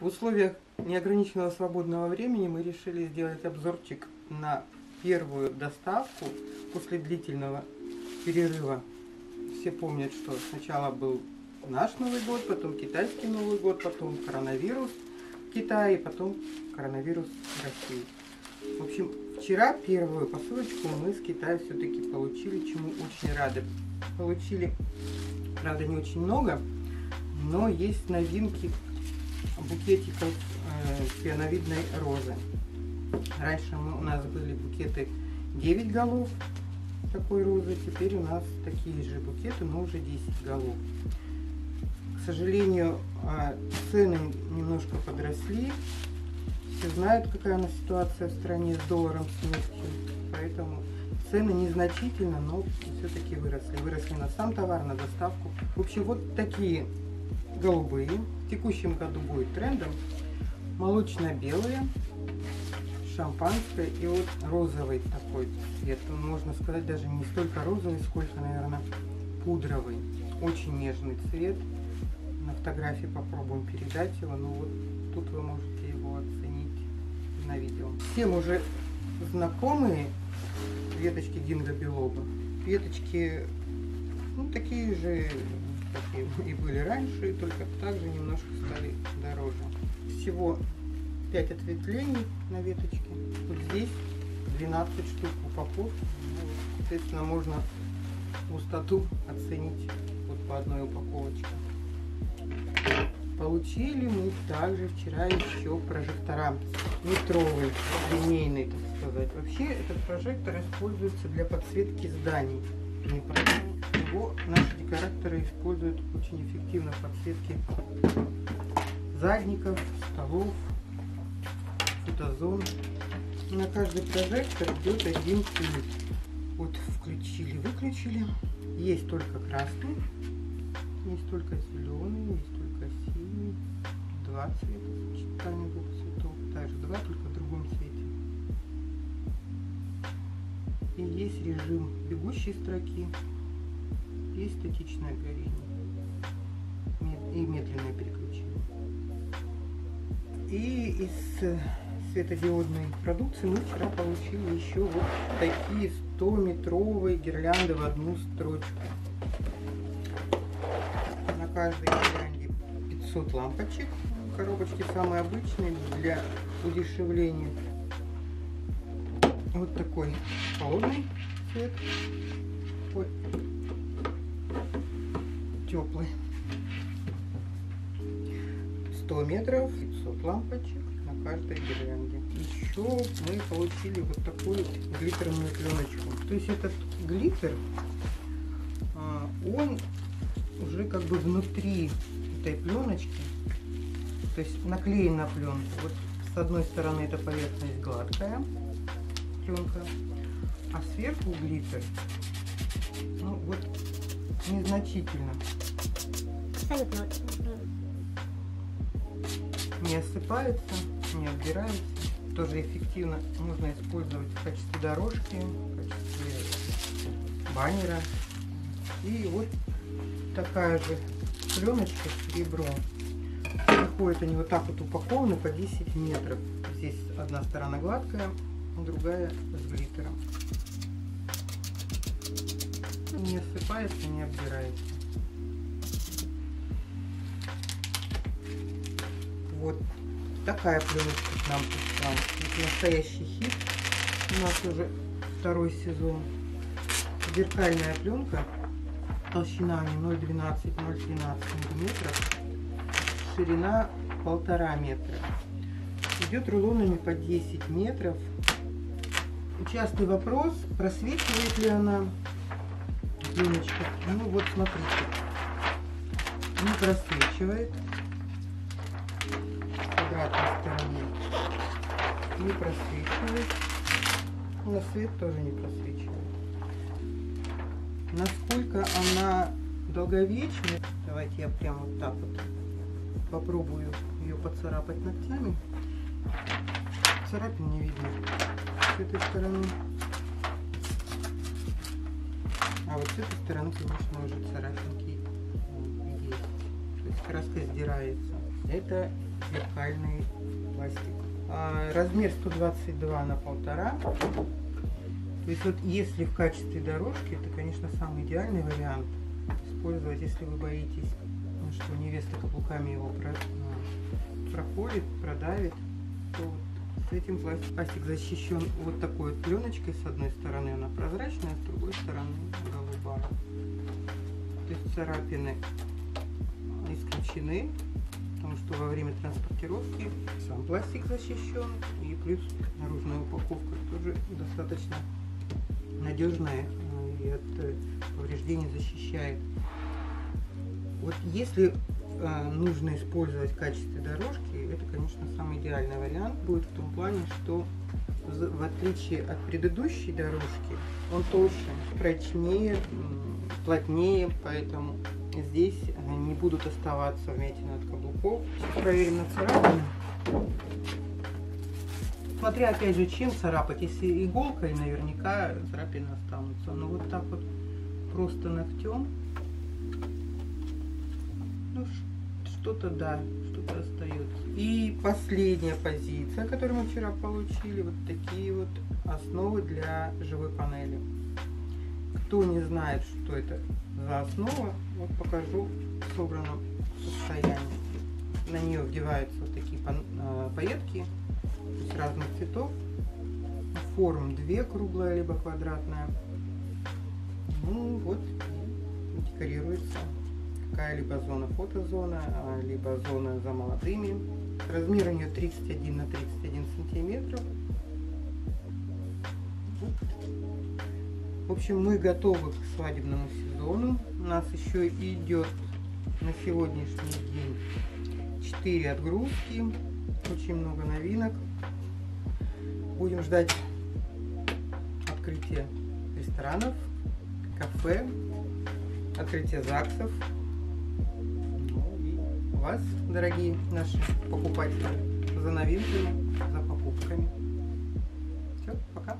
В условиях неограниченного свободного времени мы решили сделать обзорчик на первую доставку после длительного перерыва. Все помнят, что сначала был наш Новый год, потом китайский Новый год, потом коронавирус в Китае, потом коронавирус в России. В общем, вчера первую посылочку мы с Китая все-таки получили, чему очень рады. Получили, правда, не очень много, но есть новинки букетиков пионовидной розы. Раньше у нас были букеты 9 голов такой розы, теперь у нас такие же букеты, но уже 10 голов. К сожалению, цены немножко подросли. Все знают, какая у нас ситуация в стране с долларом, с нефтью, поэтому цены незначительно, но все-таки выросли. Выросли на сам товар, на доставку. В общем, вот такие голубые. В текущем году будет трендом. Молочно-белые, шампанское и вот розовый такой цвет. Он, можно сказать, даже не столько розовый, сколько, наверное, пудровый. Очень нежный цвет. На фотографии попробуем передать его. Ну вот тут вы можете его оценить на видео. Всем уже знакомые веточки гинкго билоба. Веточки, ну, такие же, как и были раньше, только также немножко стали дороже. Всего 5 ответвлений на веточке. Вот здесь 12 штук упаковки. Соответственно, можно густоту оценить вот по одной упаковочке. Получили мы также вчера еще прожектора метровый, линейный, так сказать. Вообще этот прожектор используется для подсветки зданий. Его наши декораторы используют очень эффективно в подсветке задников, столов, фотозон. На каждый прожектор идет один цвет. Вот включили, выключили. Есть только красный, есть только зеленый, есть только синий. Два цвета, сочетание двух цветов. Также два, только в другом цвете. И есть режим бегущей строки. Есть статичное горение и медленное переключение. И из светодиодной продукции мы вчера получили еще вот такие 100-метровые гирлянды в одну строчку. На каждой гирлянде 500 лампочек. Коробочки самые обычные для удешевления. Вот такой холодный цвет. Ой. Теплый. 100 метров, 500 лампочек на каждой гирлянде. Еще мы получили вот такую глиттерную пленочку. То есть этот глиттер, он уже как бы внутри этой пленочки, то есть наклеен на пленку. Вот с одной стороны эта поверхность гладкая пленка, а сверху глиттер. Ну вот незначительно. Не осыпается, не отбирается. Тоже эффективно можно использовать в качестве дорожки, в качестве баннера. И вот такая же пленочка с серебром. Приходят они вот так вот упакованы по 10 метров. Здесь одна сторона гладкая, другая с глиттером. Не осыпается, не обдирается. Вот такая пленочка к нам пришла. Это настоящий хит. У нас уже второй сезон. Зеркальная пленка. Толщина 0,12-0,13 мм. Ширина 1,5 метра. Идет рулонами по 10 метров. Частый вопрос, просвечивает ли она. Пленочка. Ну вот смотрите, не просвечивает с обратной стороны, не просвечивает, на свет тоже не просвечивает. Насколько она долговечна, давайте я прямо вот так вот попробую ее поцарапать ногтями. Царапин не видно с этой стороны. А вот с этой стороны, конечно, уже царапинки есть. То есть краска сдирается. Это зеркальный пластик. Размер 122 на 1,5. То есть вот если в качестве дорожки, это, конечно, самый идеальный вариант использовать, если вы боитесь, что невеста каблуками его проходит, продавит, то вот с этим пластик защищен вот такой вот пленочкой. С одной стороны она прозрачная, с другой стороны голубая. То есть царапины исключены, потому что во время транспортировки сам пластик защищен, и плюс наружная упаковка тоже достаточно надежная и от повреждений защищает. Вот если нужно использовать в качестве дорожки, это, конечно, самый идеальный вариант будет в том плане, что в отличие от предыдущей дорожки он толще, прочнее, плотнее, поэтому здесь не будут оставаться вмятины от каблуков. Сейчас проверим на царапины. Смотря, опять же, чем царапать. Если иголкой, наверняка царапины останутся. Но вот так вот просто ногтем, ну, что-то да, что-то остается. И последняя позиция, которую мы вчера получили, вот такие вот основы для живой панели. Кто не знает, что это за основа, вот покажу в собранном состоянии. На нее вдеваются вот такие пайетки из разных цветов. Форм две: круглая либо квадратная. Ну вот и декорируется какая-либо зона, фотозона, либо зона за молодыми. Размер у нее 31 на 31 сантиметров. В общем, мы готовы к свадебному сезону. У нас еще идет на сегодняшний день 4 отгрузки. Очень много новинок. Будем ждать открытия ресторанов, кафе, открытия ЗАГСов. Ну и вас, дорогие наши покупатели, за новинками, за покупками. Все, пока!